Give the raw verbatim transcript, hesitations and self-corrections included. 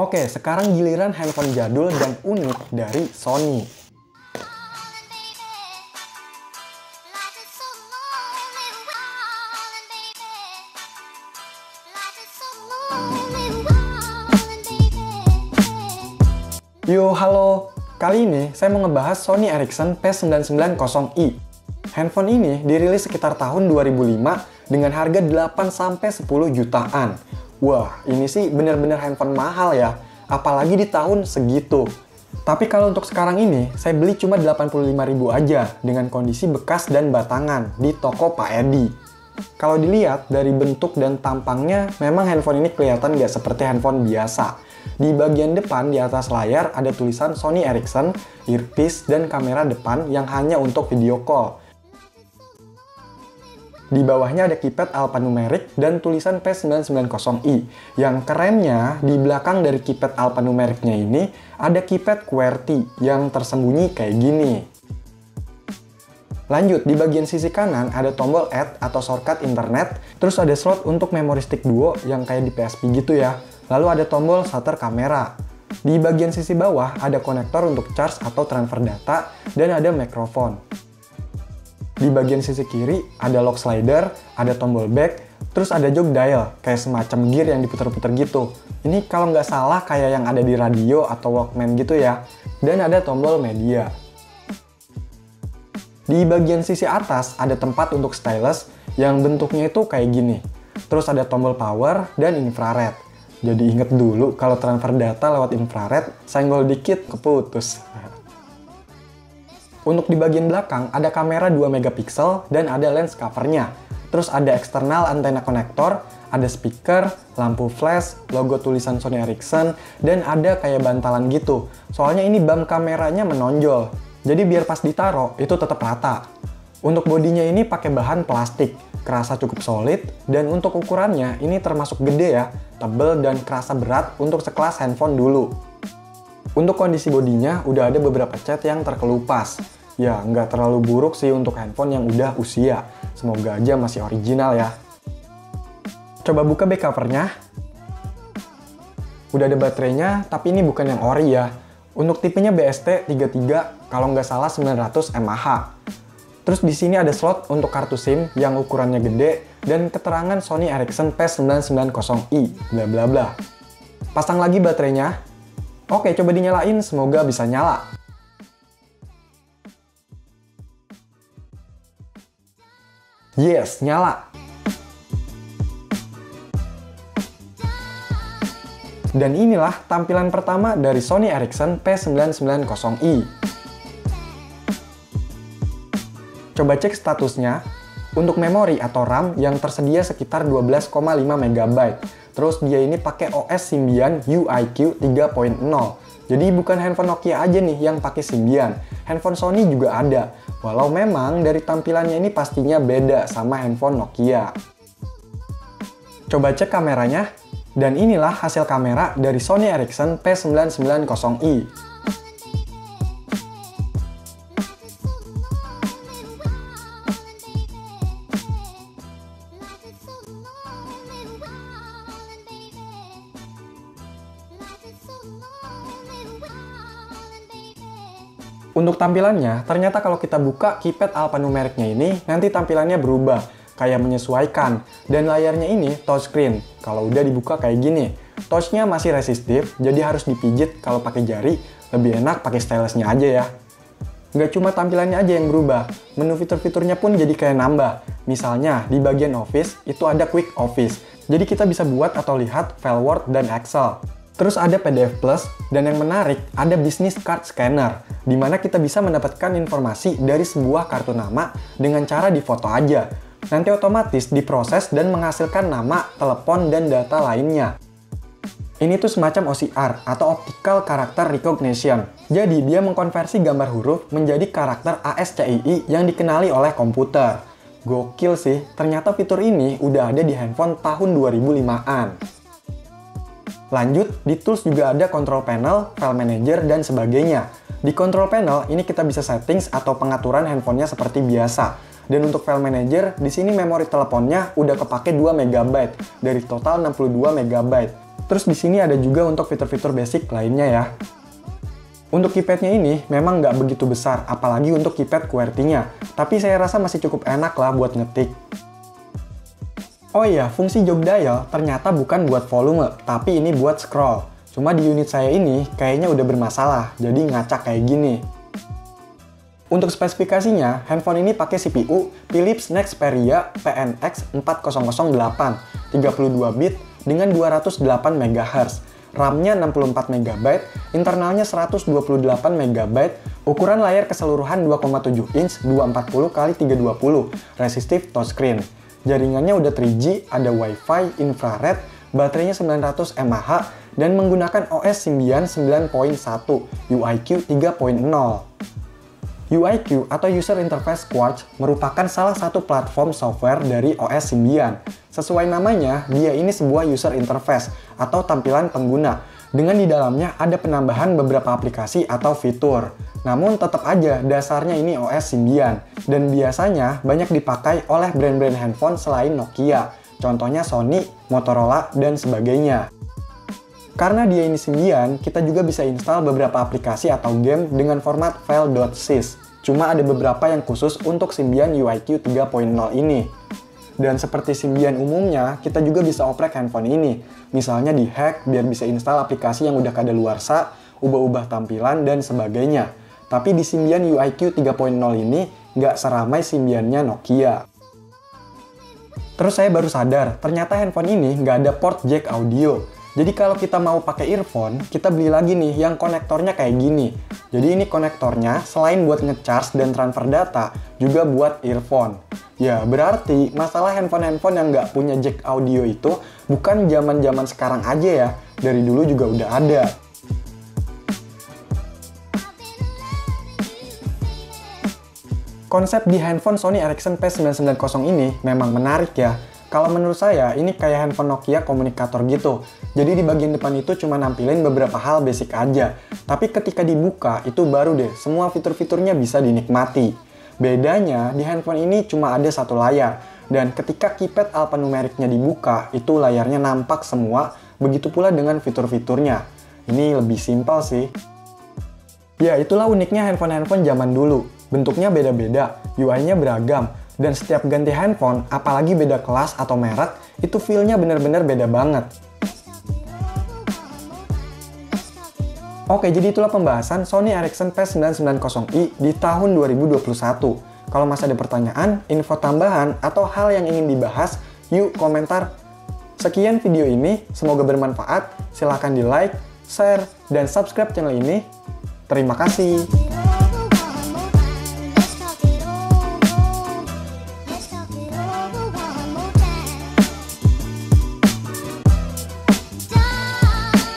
Oke, sekarang giliran handphone jadul dan unik dari Sony. Yo, halo. Kali ini saya mau ngebahas Sony Ericsson P sembilan sembilan nol i. Handphone ini dirilis sekitar tahun dua ribu lima dengan harga delapan sampai sepuluh jutaan. Wah, ini sih bener-bener handphone mahal ya, apalagi di tahun segitu. Tapi kalau untuk sekarang ini, saya beli cuma delapan puluh lima ribu aja dengan kondisi bekas dan batangan di toko Pak Edi. Kalau dilihat dari bentuk dan tampangnya, memang handphone ini kelihatan nggak seperti handphone biasa. Di bagian depan di atas layar ada tulisan Sony Ericsson, earpiece, dan kamera depan yang hanya untuk video call. Di bawahnya ada keypad alphanumerik dan tulisan P sembilan sembilan nol i. Yang kerennya, di belakang dari keypad alphanumeriknya ini, ada keypad QWERTY yang tersembunyi kayak gini. Lanjut, di bagian sisi kanan ada tombol Add atau shortcut internet, terus ada slot untuk memory stick duo yang kayak di P S P gitu ya. Lalu ada tombol shutter kamera. Di bagian sisi bawah ada konektor untuk charge atau transfer data, dan ada mikrofon. Di bagian sisi kiri ada lock slider, ada tombol back, terus ada jog dial, kayak semacam gear yang diputer-puter gitu. Ini kalau nggak salah kayak yang ada di radio atau Walkman gitu ya. Dan ada tombol media. Di bagian sisi atas ada tempat untuk stylus yang bentuknya itu kayak gini. Terus ada tombol power dan infrared. Jadi inget dulu kalau transfer data lewat infrared, senggol dikit keputus. Untuk di bagian belakang ada kamera dua megapiksel dan ada lens covernya. Terus ada eksternal antena konektor, ada speaker, lampu flash, logo tulisan Sony Ericsson, dan ada kayak bantalan gitu. Soalnya ini bump kameranya menonjol. Jadi biar pas ditaro itu tetap rata. Untuk bodinya ini pakai bahan plastik, kerasa cukup solid, dan untuk ukurannya ini termasuk gede ya, tebel dan kerasa berat untuk sekelas handphone dulu. Untuk kondisi bodinya, udah ada beberapa cat yang terkelupas. Ya, nggak terlalu buruk sih untuk handphone yang udah usia. Semoga aja masih original ya. Coba buka back covernya. Udah ada baterainya, tapi ini bukan yang ori ya. Untuk tipenya B S T tiga puluh tiga, kalau nggak salah sembilan ratus mAh. Terus di sini ada slot untuk kartu SIM yang ukurannya gede, dan keterangan Sony Ericsson P sembilan sembilan nol i, bla bla bla. Pasang lagi baterainya. Oke, coba dinyalain, semoga bisa nyala. Yes, nyala. Dan inilah tampilan pertama dari Sony Ericsson P sembilan sembilan nol i. Coba cek statusnya. Untuk memori atau RAM yang tersedia sekitar dua belas koma lima megabyte. Terus dia ini pakai O S Symbian U I Q tiga titik nol. Jadi bukan handphone Nokia aja nih yang pakai Symbian. Handphone Sony juga ada. Walau memang dari tampilannya ini pastinya beda sama handphone Nokia. Coba cek kameranya. Dan inilah hasil kamera dari Sony Ericsson P sembilan sembilan nol i. Untuk tampilannya, ternyata kalau kita buka keypad alphanumeriknya ini, nanti tampilannya berubah, kayak menyesuaikan. Dan layarnya ini touchscreen, kalau udah dibuka kayak gini. Touchnya masih resistif, jadi harus dipijit kalau pakai jari, lebih enak pakai stylusnya aja ya. Nggak cuma tampilannya aja yang berubah, menu fitur-fiturnya pun jadi kayak nambah. Misalnya, di bagian Office, itu ada Quick Office. Jadi kita bisa buat atau lihat file Word dan Excel. Terus ada P D F Plus, dan yang menarik ada Business Card Scanner, di mana kita bisa mendapatkan informasi dari sebuah kartu nama dengan cara difoto aja. Nanti otomatis diproses dan menghasilkan nama, telepon, dan data lainnya. Ini tuh semacam O C R atau Optical Character Recognition. Jadi dia mengkonversi gambar huruf menjadi karakter A S C I I yang dikenali oleh komputer. Gokil sih, ternyata fitur ini udah ada di handphone tahun dua ribu limaan. Lanjut, di tools juga ada control panel, file manager, dan sebagainya. Di control panel, ini kita bisa settings atau pengaturan handphonenya seperti biasa. Dan untuk file manager, di sini memori teleponnya udah kepake dua megabyte dari total enam puluh dua megabyte. Terus di sini ada juga untuk fitur-fitur basic lainnya ya. Untuk keypadnya ini memang nggak begitu besar, apalagi untuk keypad QWERTY-nya. Tapi saya rasa masih cukup enak lah buat ngetik. Oh iya, fungsi jog dial ternyata bukan buat volume, tapi ini buat scroll. Cuma di unit saya ini kayaknya udah bermasalah, jadi ngacak kayak gini. Untuk spesifikasinya, handphone ini pakai C P U Philips Nexperia P N X empat nol nol delapan, tiga puluh dua bit dengan dua ratus delapan megahertz. RAM-nya enam puluh empat megabyte, internalnya seratus dua puluh delapan megabyte, ukuran layar keseluruhan dua koma tujuh inch dua ratus empat puluh kali tiga ratus dua puluh, resistive touchscreen. Jaringannya udah tiga G, ada Wi-Fi, infrared, baterainya sembilan ratus mAh, dan menggunakan O S Symbian sembilan titik satu, U I Q tiga titik nol. U I Q atau User Interface Quartz merupakan salah satu platform software dari O S Symbian. Sesuai namanya, dia ini sebuah user interface atau tampilan pengguna, dengan di dalamnya ada penambahan beberapa aplikasi atau fitur. Namun tetap aja dasarnya ini O S Symbian, dan biasanya banyak dipakai oleh brand-brand handphone selain Nokia, contohnya Sony, Motorola, dan sebagainya. Karena dia ini Symbian, kita juga bisa install beberapa aplikasi atau game dengan format file .sys. Cuma ada beberapa yang khusus untuk Symbian U I Q tiga titik nol ini. Dan seperti Symbian umumnya, kita juga bisa oprek handphone ini. Misalnya di-hack biar bisa install aplikasi yang udah kadaluarsa, ubah-ubah tampilan, dan sebagainya. Tapi di Symbian U I Q tiga titik nol ini, nggak seramai Symbiannya Nokia. Terus saya baru sadar, ternyata handphone ini nggak ada port jack audio. Jadi kalau kita mau pakai earphone, kita beli lagi nih yang konektornya kayak gini. Jadi ini konektornya selain buat ngecharge dan transfer data, juga buat earphone. Ya berarti masalah handphone-handphone yang nggak punya jack audio itu bukan zaman-zaman sekarang aja ya. Dari dulu juga udah ada. Konsep di handphone Sony Ericsson P sembilan sembilan nol ini memang menarik ya. Kalau menurut saya, ini kayak handphone Nokia komunikator gitu. Jadi di bagian depan itu cuma nampilin beberapa hal basic aja. Tapi ketika dibuka, itu baru deh semua fitur-fiturnya bisa dinikmati. Bedanya, di handphone ini cuma ada satu layar. Dan ketika keypad alphanumericnya dibuka, itu layarnya nampak semua. Begitu pula dengan fitur-fiturnya. Ini lebih simpel sih. Ya, itulah uniknya handphone-handphone zaman dulu. Bentuknya beda-beda, U I-nya beragam. Dan setiap ganti handphone, apalagi beda kelas atau merek, itu feel-nya bener-bener beda banget. Oke, jadi itulah pembahasan Sony Ericsson P sembilan sembilan nol i di tahun dua ribu dua puluh satu. Kalau masih ada pertanyaan, info tambahan, atau hal yang ingin dibahas, yuk komentar. Sekian video ini, semoga bermanfaat. Silahkan di like, share, dan subscribe channel ini. Terima kasih.